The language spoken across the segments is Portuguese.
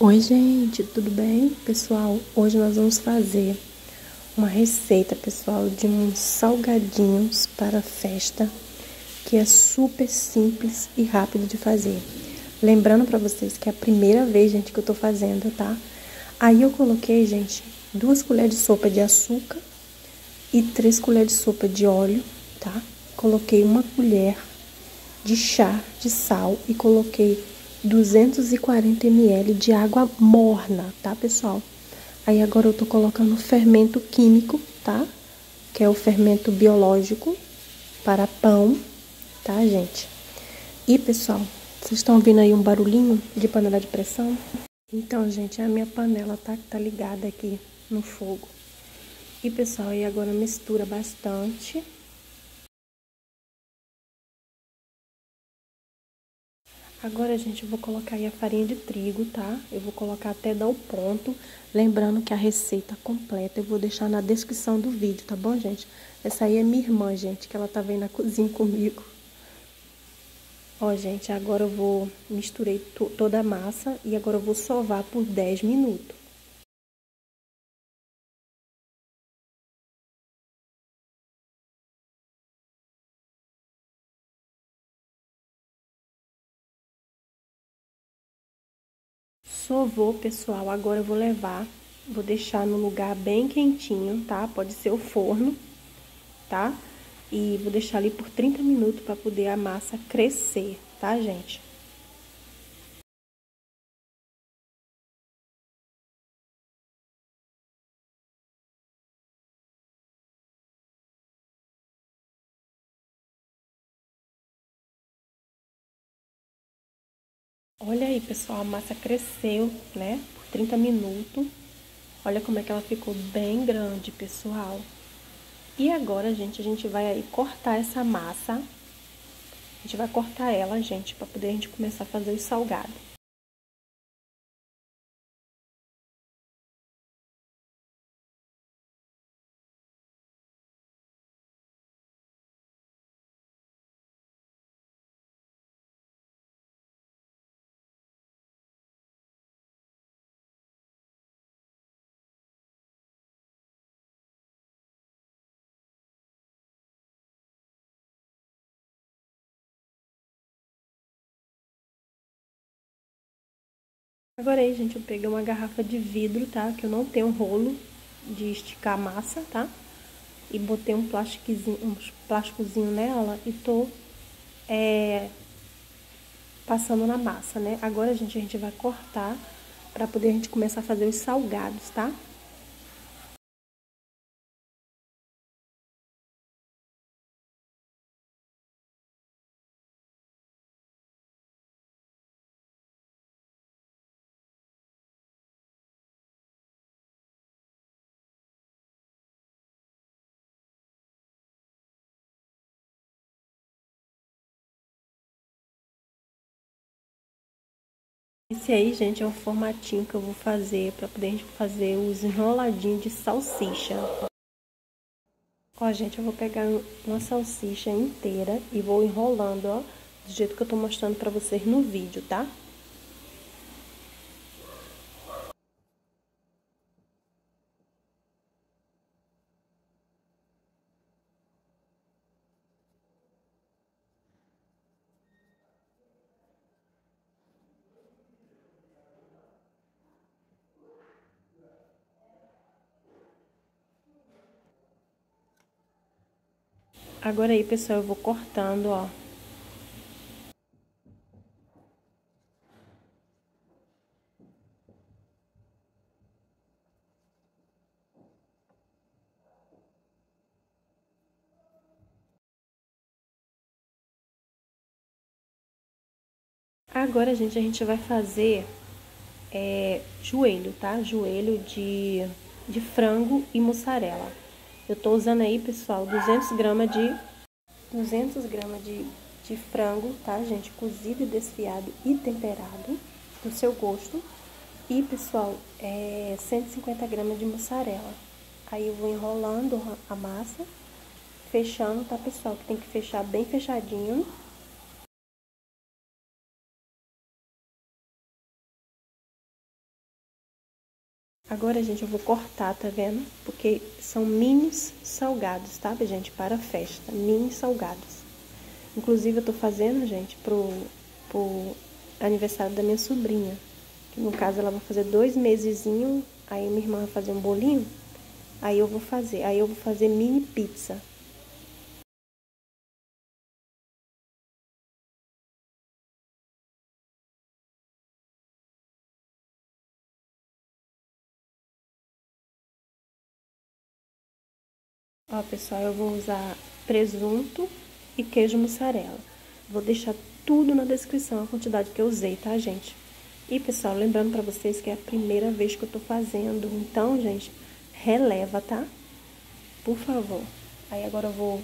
Oi gente, tudo bem? Pessoal, hoje nós vamos fazer uma receita, pessoal, de uns salgadinhos para festa, que é super simples e rápido de fazer. Lembrando pra vocês que é a primeira vez, gente, que eu tô fazendo, tá? Aí eu coloquei, gente, 2 colheres de sopa de açúcar e 3 colheres de sopa de óleo, tá? Coloquei 1 colher de chá de sal e coloquei 240 ml de água morna, tá, pessoal? Aí agora eu tô colocando fermento químico, tá? Que é o fermento biológico para pão, tá, gente? E, pessoal, vocês estão ouvindo aí um barulhinho de panela de pressão? Então, gente, é a minha panela, tá? Que tá ligada aqui no fogo. E, pessoal, aí agora mistura bastante. Agora, gente, eu vou colocar aí a farinha de trigo, tá? Eu vou colocar até dar o ponto. Lembrando que a receita completa eu vou deixar na descrição do vídeo, tá bom, gente? Essa aí é minha irmã, gente, que ela tá vendo na cozinha comigo. Ó, gente, agora eu vou... Misturei toda a massa e agora eu vou sovar por 10 minutos. Sovou, pessoal, agora eu vou levar, vou deixar no lugar bem quentinho, tá? Pode ser o forno, tá? E vou deixar ali por 30 minutos pra poder a massa crescer, tá, gente? Olha aí, pessoal, a massa cresceu, né, por 30 minutos. Olha como é que ela ficou bem grande, pessoal. E agora, gente, a gente vai aí cortar essa massa. A gente vai cortar ela, gente, pra poder a gente começar a fazer o salgado. Agora aí, gente, eu peguei uma garrafa de vidro, tá? Que eu não tenho rolo de esticar a massa, tá? E botei um plastiquezinho, uns plásticozinho nela e tô passando na massa, né? Agora, gente, a gente vai cortar pra poder a gente começar a fazer os salgados, tá? Esse aí, gente, é o formatinho que eu vou fazer pra poder a gente fazer os enroladinhos de salsicha. Ó, gente, eu vou pegar uma salsicha inteira e vou enrolando, ó, do jeito que eu tô mostrando pra vocês no vídeo, tá? Agora aí, pessoal, eu vou cortando, ó. Agora, gente, a gente vai fazer joelho, tá? Joelho de frango e mussarela. Eu tô usando aí, pessoal, 200 gramas de frango, tá, gente? Cozido e desfiado e temperado, do seu gosto. E, pessoal, 150 gramas de mussarela. Aí eu vou enrolando a massa, fechando, tá, pessoal? Que tem que fechar bem fechadinho. Agora, gente, eu vou cortar, tá vendo? Porque são minis salgados, tá, gente? Para festa, mini salgados. Inclusive, eu tô fazendo, gente, pro aniversário da minha sobrinha. Que, no caso, ela vai fazer 2 mesezinho, aí minha irmã vai fazer um bolinho. Aí eu vou fazer mini pizza. Ó, pessoal, eu vou usar presunto e queijo mussarela. Vou deixar tudo na descrição, a quantidade que eu usei, tá, gente? E, pessoal, lembrando pra vocês que é a primeira vez que eu tô fazendo. Então, gente, releva, tá? Por favor. Aí agora eu vou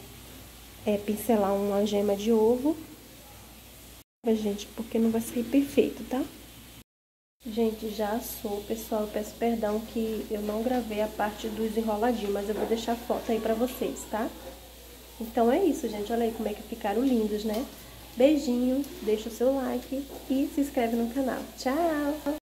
pincelar uma gema de ovo. Gente, porque não vai sair perfeito, tá? Gente, já assou, pessoal, eu peço perdão que eu não gravei a parte dos enroladinhos, mas eu vou deixar a foto aí pra vocês, tá? Então é isso, gente, olha aí como é que ficaram lindos, né? Beijinho, deixa o seu like e se inscreve no canal. Tchau!